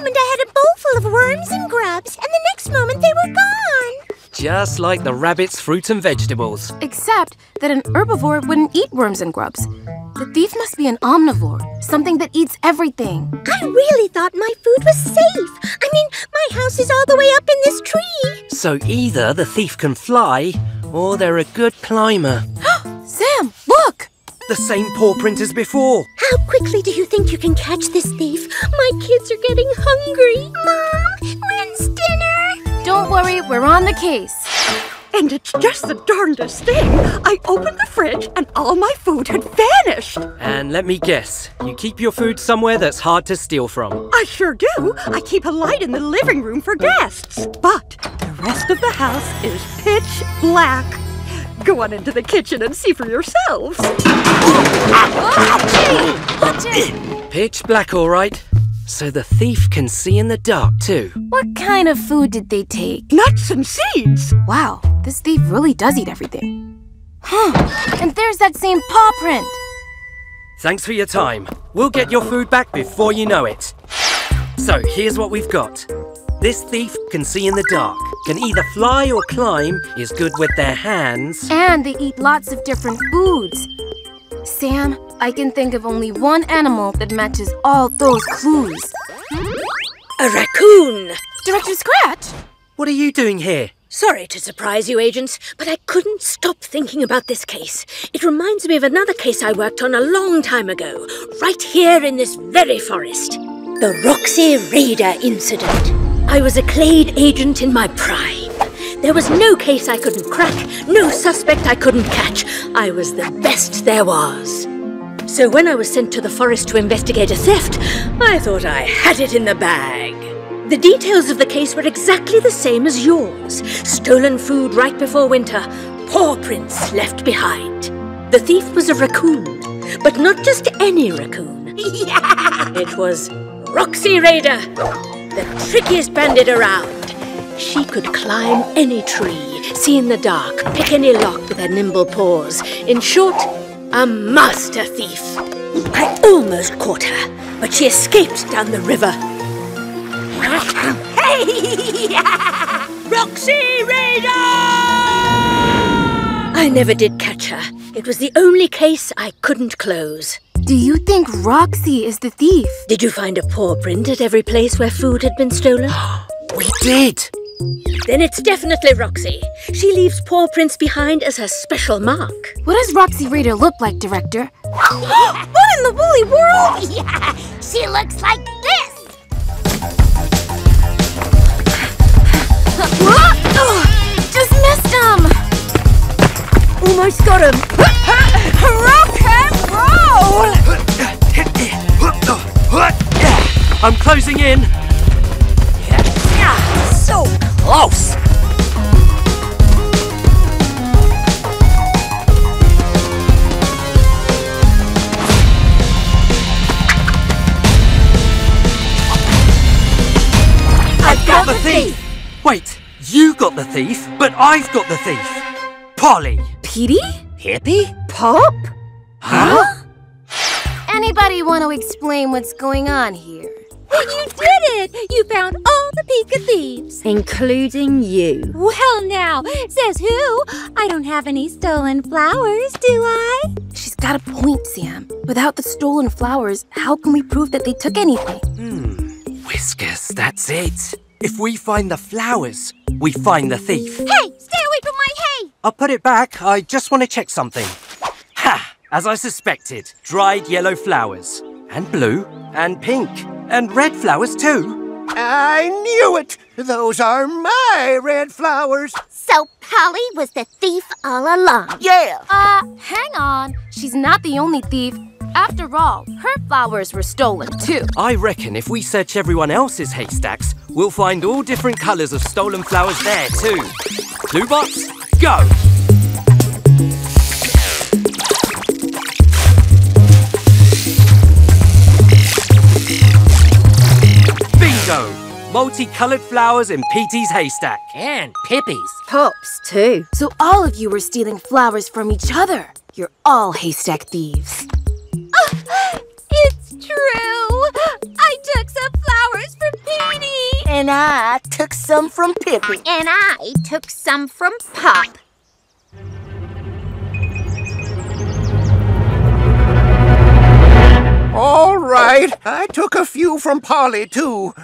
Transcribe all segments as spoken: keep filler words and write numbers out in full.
moment I had a bowl full of worms and grubs, and the next moment they were gone. Just like the rabbit's fruits and vegetables. Except that an herbivore wouldn't eat worms and grubs. The thief must be an omnivore, something that eats everything. I really thought my food was safe. I mean, my house is all the way up in this tree. So either the thief can fly, or they're a good climber. Sam, look! The same paw print as before. How quickly do you think you can catch this thief? My kids are getting hungry. Mom, when's dinner? Don't worry, we're on the case. And it's just the darndest thing. I opened the fridge and all my food had vanished. And let me guess, you keep your food somewhere that's hard to steal from. I sure do. I keep a light in the living room for guests. But the rest of the house is pitch black. Go on into the kitchen and see for yourselves. Oh, watch it. Pitch black, all right. So the thief can see in the dark, too. What kind of food did they take? Nuts and seeds! Wow, this thief really does eat everything. Huh, and there's that same paw print! Thanks for your time. We'll get your food back before you know it. So, here's what we've got. This thief can see in the dark, can either fly or climb, is good with their hands. And they eat lots of different foods. Sam, I can think of only one animal that matches all those clues. A raccoon! Director Scratch! What are you doing here? Sorry to surprise you, agents, but I couldn't stop thinking about this case. It reminds me of another case I worked on a long time ago, right here in this very forest. The Roxy Raider incident. I was a CLADE agent in my prime. There was no case I couldn't crack, no suspect I couldn't catch. I was the best there was. So when I was sent to the forest to investigate a theft, I thought I had it in the bag. The details of the case were exactly the same as yours. Stolen food right before winter, paw prints left behind. The thief was a raccoon, but not just any raccoon. Yeah. It was Roxy Raider, the trickiest bandit around. She could climb any tree, see in the dark, pick any lock with her nimble paws. In short, a master thief. I almost caught her, but she escaped down the river. Roxy Raider! I never did catch her. It was the only case I couldn't close. Do you think Roxy is the thief? Did you find a paw print at every place where food had been stolen? We did! Then it's definitely Roxy. She leaves paw prints behind as her special mark. What does Roxy Raider look like, Director? What in the woolly world? Yeah, she looks like this. Just missed him. Almost got him. Rock and roll. I'm closing in. So close! I've got the thief! Wait, you got the thief, but I've got the thief! Polly! Petey? Hippie? Pop? Huh? Anybody want to explain what's going on here? You did it! You found all the Pika thieves. Including you. Well now, says who? I don't have any stolen flowers, do I? She's got a point, Sam. Without the stolen flowers, how can we prove that they took anything? Hmm, Whiskers, that's it. If we find the flowers, we find the thief. Hey, stay away from my hay! I'll put it back, I just want to check something. Ha! As I suspected, dried yellow flowers. And blue, and pink. And red flowers, too. I knew it! Those are my red flowers. So Polly was the thief all along. Yeah. Uh, hang on. She's not the only thief. After all, her flowers were stolen, too. I reckon if we search everyone else's haystacks, we'll find all different colours of stolen flowers there, too. Blue box, go! Multicoloured flowers in Petey's haystack. And Pippi's. Pop's too. So all of you were stealing flowers from each other. You're all haystack thieves. Oh, it's true. I took some flowers from Petey. And I took some from Pippi. And I took some from Pop. All right, I took a few from Polly, too.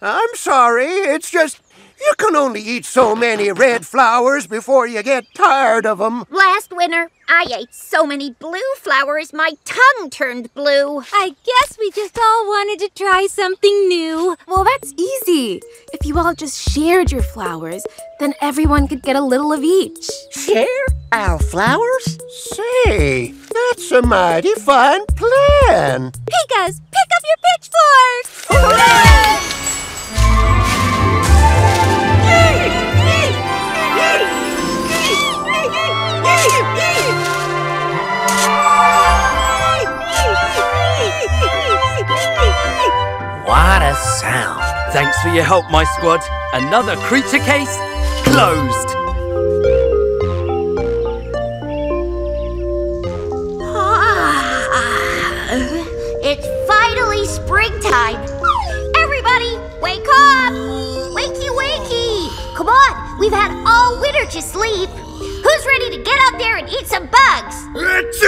I'm sorry, it's just you can only eat so many red flowers before you get tired of them. Last winter, I ate so many blue flowers, my tongue turned blue. I guess we just all wanted to try something new. Well, that's easy. If you all just shared your flowers, then everyone could get a little of each. Share our flowers? Say, that's a mighty fine plan. Pikas, pick up your pitchforks! What a sound! Thanks for your help, Mice Squad. Another creature case closed. It's finally springtime. Everybody, wake up! Wakey, wakey! Come on, we've had all winter to sleep. Who's ready to get out there and eat some bugs? What's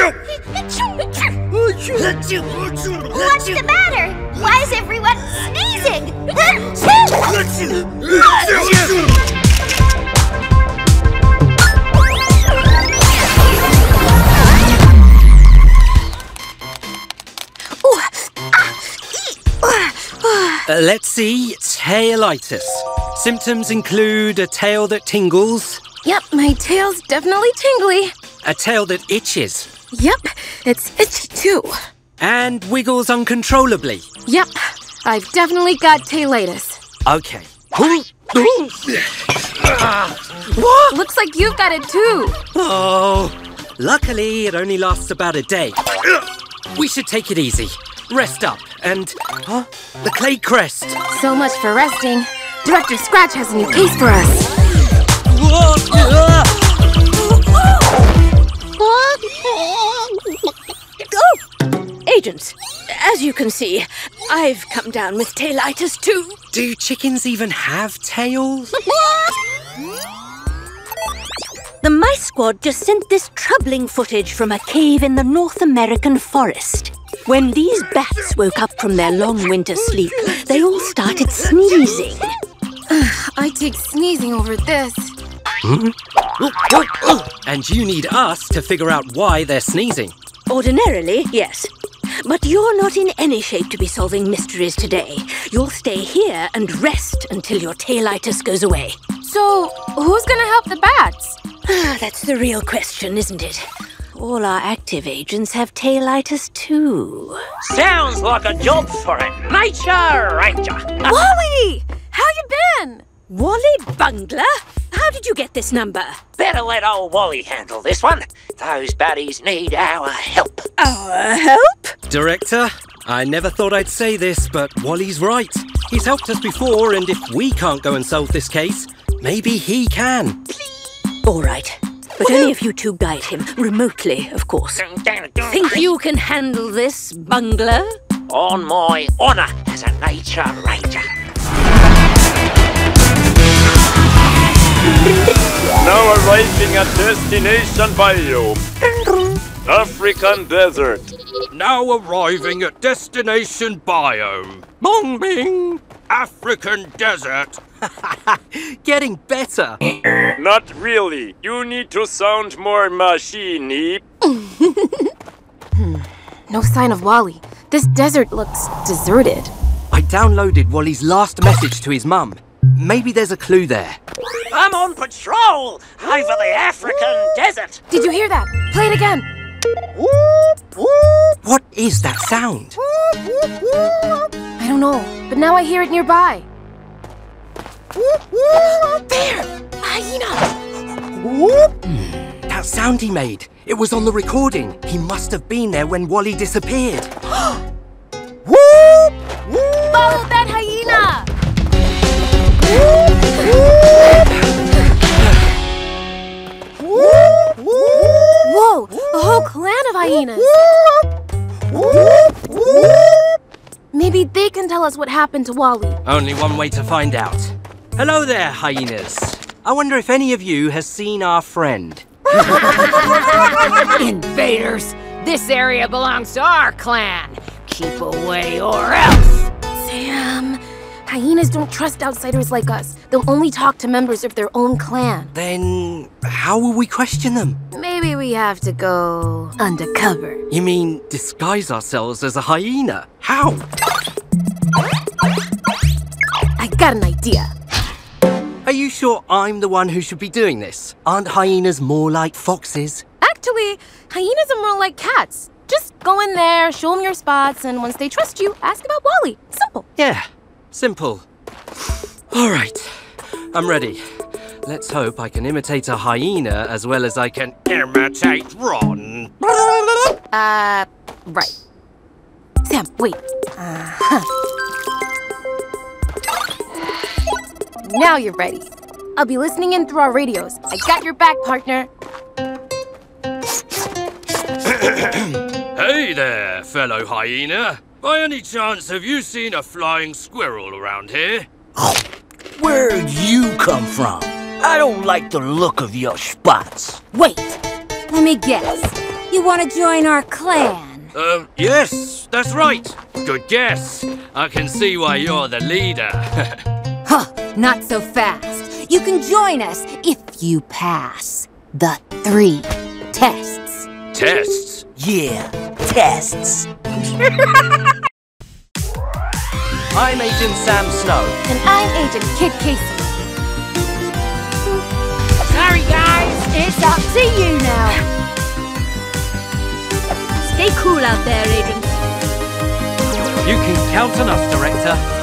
the matter? Why is everyone sneezing? Uh, let's see, tailitis. Symptoms include a tail that tingles. Yep, my tail's definitely tingly. A tail that itches. Yep, it's itchy too. And wiggles uncontrollably. Yep, I've definitely got tailitis. Okay. uh, what? Looks like you've got it too. Oh, luckily it only lasts about a day. We should take it easy. Rest up and... Huh? The clay crest. So much for resting. Director Scratch has a new case for us. Oh! Agents, as you can see, I've come down with tailitis too. Do chickens even have tails? The Mice Squad just sent this troubling footage from a cave in the North American forest. When these bats woke up from their long winter sleep, they all started sneezing. I take sneezing over this. Hmm? Oh, oh, oh. And you need us to figure out why they're sneezing. Ordinarily, yes. But you're not in any shape to be solving mysteries today. You'll stay here and rest until your tailitis goes away. So, who's going to help the bats? Ah, that's the real question, isn't it? All our active agents have tailitis too. Sounds like a job for a nature ranger. Wally! How you been? Wally Bungler? How did you get this number? Better let old Wally handle this one. Those baddies need our help. Our help? Director, I never thought I'd say this, but Wally's right. He's helped us before, and if we can't go and solve this case, maybe he can. Please. All right. But only if you two guide him. Remotely, of course. Think you can handle this, Bungler? On my honour as a nature ranger. Now arriving at destination biome, African desert. Now arriving at destination biome, Mong Bing, African desert. Getting better. Not really. You need to sound more machine-y. hmm. No sign of Wally. This desert looks deserted. I downloaded Wally's last message to his mum. Maybe there's a clue there. I'm on patrol over the African desert. Did you hear that? Play it again. What is that sound? I don't know, but now I hear it nearby. There! Hyena! Hmm. That sound he made, it was on the recording. He must have been there when Wally disappeared. Follow that hyena! Whoa! A whole clan of hyenas! Maybe they can tell us what happened to Wally. Only one way to find out. Hello there, hyenas. I wonder if any of you has seen our friend. Invaders! This area belongs to our clan. Keep away or else! Sam, hyenas don't trust outsiders like us. They'll only talk to members of their own clan. Then how will we question them? Maybe we have to go undercover. You mean disguise ourselves as a hyena? How? I got an idea. Are you sure I'm the one who should be doing this? Aren't hyenas more like foxes? Actually, hyenas are more like cats. Just go in there, show them your spots, and once they trust you, ask about Wally. Simple. Yeah, simple. All right, I'm ready. Let's hope I can imitate a hyena as well as I can imitate Ron. Uh, right. Sam, wait. Uh-huh. Now you're ready. I'll be listening in through our radios. I got your back, partner. Hey there, fellow hyena. By any chance, have you seen a flying squirrel around here? Where'd you come from? I don't like the look of your spots. Wait, let me guess. You want to join our clan? Uh, yes, that's right. Good guess. I can see why you're the leader. Huh, not so fast. You can join us if you pass the three tests. Tests? Yeah, tests. I'm Agent Sam Snow. And I'm Agent Kit Casey. Sorry guys, it's up to you now. Stay cool out there, Agent. You can count on us, Director.